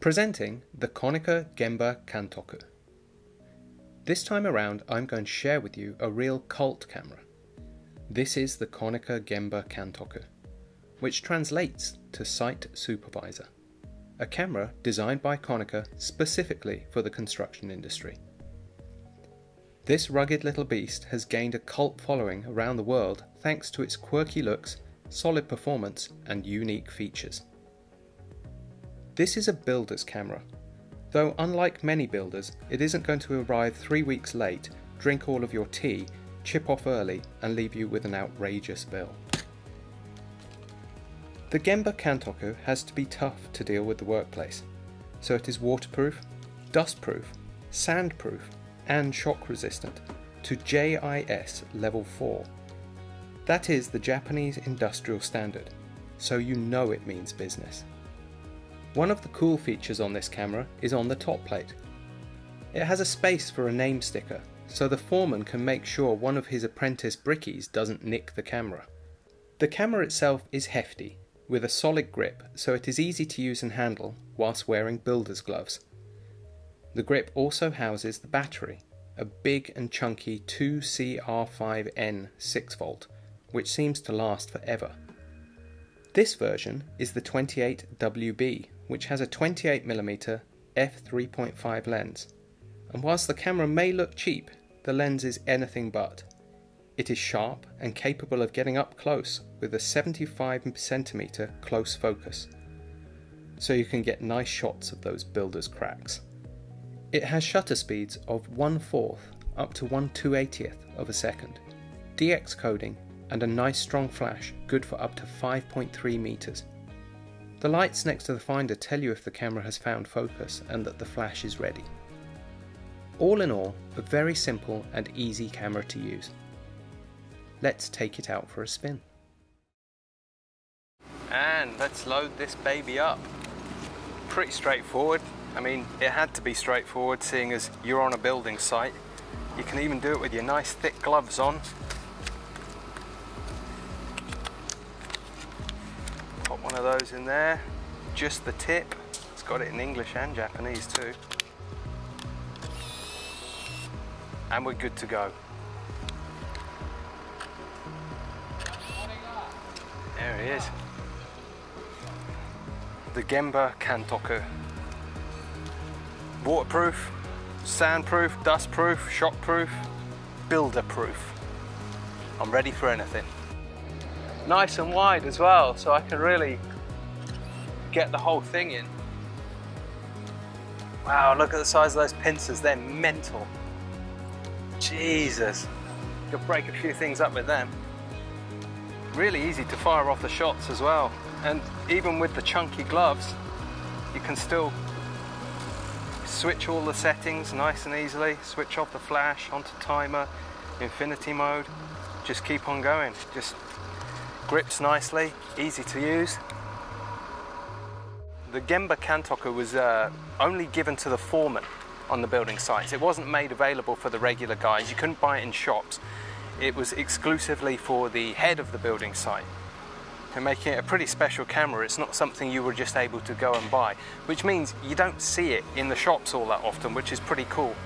Presenting the Konica Genba Kantoku. This time around, I'm going to share with you a real cult camera. This is the Konica Genba Kantoku, which translates to Site Supervisor, a camera designed by Konica specifically for the construction industry. This rugged little beast has gained a cult following around the world thanks to its quirky looks, solid performance, and unique features. This is a builder's camera, though unlike many builders, it isn't going to arrive 3 weeks late, drink all of your tea, chip off early, and leave you with an outrageous bill. The Genba Kantoku has to be tough to deal with the workplace, so it is waterproof, dustproof, sandproof, and shock resistant to JIS level 4. That is the Japanese industrial standard, so you know it means business. One of the cool features on this camera is on the top plate. It has a space for a name sticker, so the foreman can make sure one of his apprentice brickies doesn't nick the camera. The camera itself is hefty, with a solid grip, so it is easy to use and handle whilst wearing builder's gloves. The grip also houses the battery, a big and chunky 2CR5N 6V, which seems to last forever. This version is the 28WB, which has a 28mm f3.5 lens, and whilst the camera may look cheap, the lens is anything but. It is sharp and capable of getting up close with a 75mm close focus, so you can get nice shots of those builder's cracks. It has shutter speeds of 1/4 up to 1/280th of a second, DX coding, and a nice strong flash, good for up to 5.3 meters. The lights next to the finder tell you if the camera has found focus and that the flash is ready. All in all, a very simple and easy camera to use. Let's take it out for a spin. And let's load this baby up. Pretty straightforward. I mean, it had to be straightforward seeing as you're on a building site. You can even do it with your nice thick gloves on. One of those in there, just the tip. It's got it in English and Japanese too. And we're good to go. There he is. The Genba Kantoku. Waterproof, sandproof, dustproof, shockproof, builderproof. I'm ready for anything. Nice and wide as well, so I can really get the whole thing in. Wow, look at the size of those pincers, they're mental. Jesus, you'll break a few things up with them. Really easy to fire off the shots as well, and even with the chunky gloves, you can still switch all the settings nice and easily, switch off the flash, onto timer, infinity mode, just keep on going. Just grips nicely, easy to use. The Genba Kantoku was only given to the foreman on the building sites. It wasn't made available for the regular guys. You couldn't buy it in shops. It was exclusively for the head of the building site. And making it a pretty special camera, it's not something you were just able to go and buy, which means you don't see it in the shops all that often, which is pretty cool.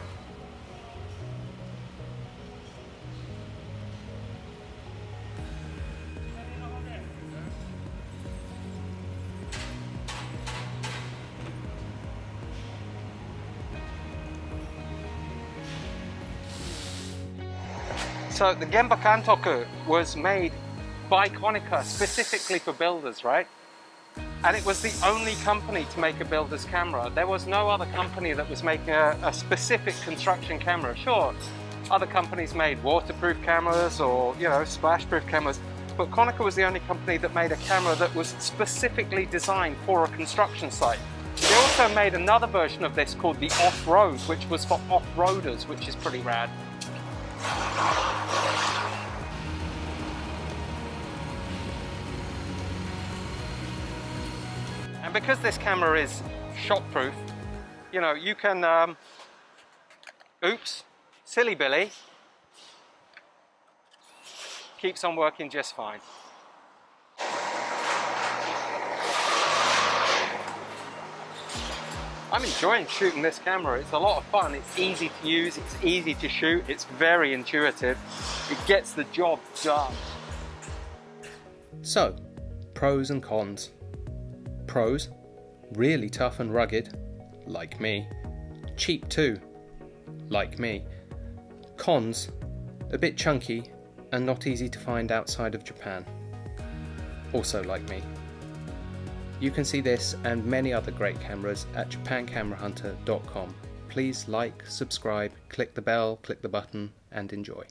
So the Genba Kantoku was made by Konica specifically for builders, right? And it was the only company to make a builder's camera. There was no other company that was making a specific construction camera. Sure, other companies made waterproof cameras or, you know, splashproof cameras, but Konica was the only company that made a camera that was specifically designed for a construction site. They also made another version of this called the Off-Road, which was for off-roaders, which is pretty rad. And because this camera is shockproof, you know, you can, oops, silly Billy, keeps on working just fine. I'm enjoying shooting this camera. It's a lot of fun. It's easy to use. It's easy to shoot. It's very intuitive. It gets the job done. So, pros and cons. Pros, really tough and rugged, like me. Cheap too, like me. Cons, a bit chunky and not easy to find outside of Japan, also like me. You can see this and many other great cameras at japancamerahunter.com. Please like, subscribe, click the bell, click the button and enjoy.